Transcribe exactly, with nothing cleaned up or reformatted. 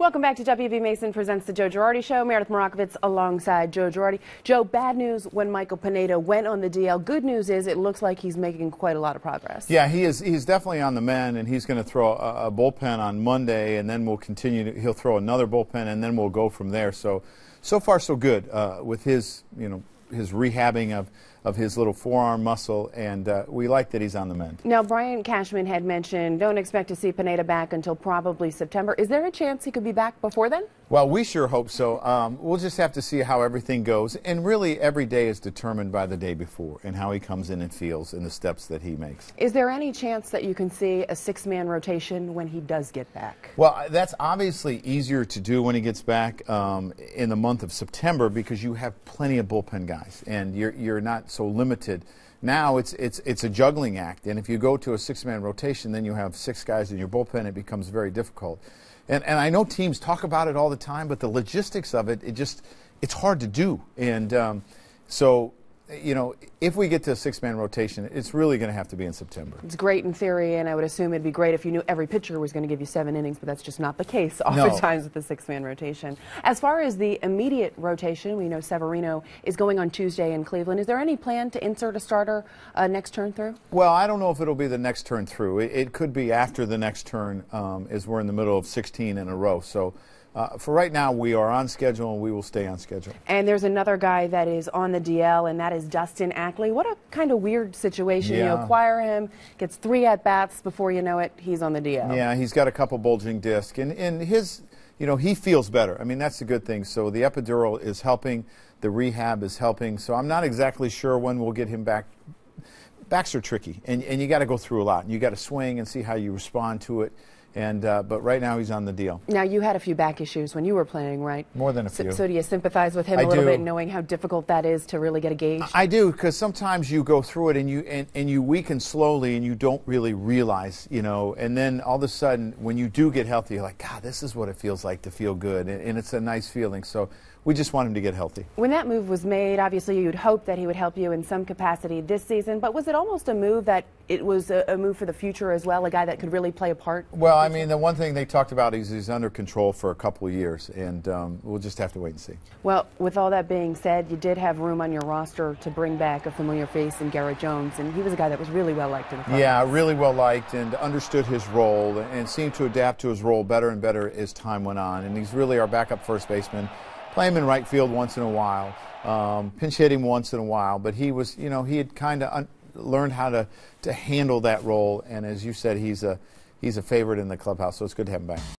Welcome back to W V Mason Presents The Joe Girardi Show. Meredith Marakovits alongside Joe Girardi. Joe, bad news when Michael Pineda went on the D L. Good news is it looks like he's making quite a lot of progress. Yeah, he is. He's definitely on the mend, and he's going to throw a, a bullpen on Monday, and then we'll continue. To, he'll throw another bullpen, and then we'll go from there. So, so far so good uh, with his, you know, his rehabbing of, of his little forearm muscle, and uh, we like that he's on the mend. Now, Brian Cashman had mentioned don't expect to see Pineda back until probably September. Is there a chance he could be back before then? Well, we sure hope so. Um, we'll just have to see how everything goes, and really every day is determined by the day before and how he comes in and feels and the steps that he makes. Is there any chance that you can see a six-man rotation when he does get back? Well, that's obviously easier to do when he gets back um, in the month of September, because you have plenty of bullpen guys. And you're you're not so limited. Now it's it's it's a juggling act, and if you go to a six-man rotation, then you have six guys in your bullpen. It becomes very difficult. And and I know teams talk about it all the time, but the logistics of it, it just it's hard to do. And um, so. You know, if we get to a six-man rotation, it's really going to have to be in September. It's great in theory, and I would assume it'd be great if you knew every pitcher was going to give you seven innings, but that's just not the case oftentimes with the six-man rotation. As far as the immediate rotation, we know Severino is going on Tuesday in Cleveland. Is there any plan to insert a starter uh, next turn through? Well, I don't know if it'll be the next turn through. It, it could be after the next turn, um, as we're in the middle of sixteen in a row. So. Uh, for right now, we are on schedule, and we will stay on schedule. And there's another guy that is on the D L, and that is Dustin Ackley. What a kind of weird situation. Yeah. You acquire him, gets three at-bats. Before you know it, he's on the D L. Yeah, he's got a couple bulging discs. And, and his, you know, he feels better. I mean, that's a good thing. So the epidural is helping. The rehab is helping. So I'm not exactly sure when we'll get him back. Backs are tricky, and, and you got to go through a lot. You got to swing and see how you respond to it. And, uh, but right now he's on the deal. Now, you had a few back issues when you were playing, right? More than a few. So, so do you sympathize with him I a little do. bit, knowing how difficult that is to really get a gauge? I do, because sometimes you go through it and you, and, and you weaken slowly and you don't really realize, you know, and then all of a sudden when you do get healthy, you're like, God, this is what it feels like to feel good, and, and it's a nice feeling. So we just want him to get healthy. When that move was made, obviously you'd hope that he would help you in some capacity this season, but was it almost a move that it was a, a move for the future as well, a guy that could really play a part? Well, I mean, the one thing they talked about is he's under control for a couple of years, and um, we'll just have to wait and see. Well, with all that being said, you did have room on your roster to bring back a familiar face in Garrett Jones, and he was a guy that was really well-liked in the front. Yeah, really well-liked, and understood his role and seemed to adapt to his role better and better as time went on, and he's really our backup first baseman. Play him in right field once in a while, um, pinch hit him once in a while, but he was, you know, he had kind of learned how to, to handle that role, and as you said, he's a, he's a favorite in the clubhouse, so it's good to have him back.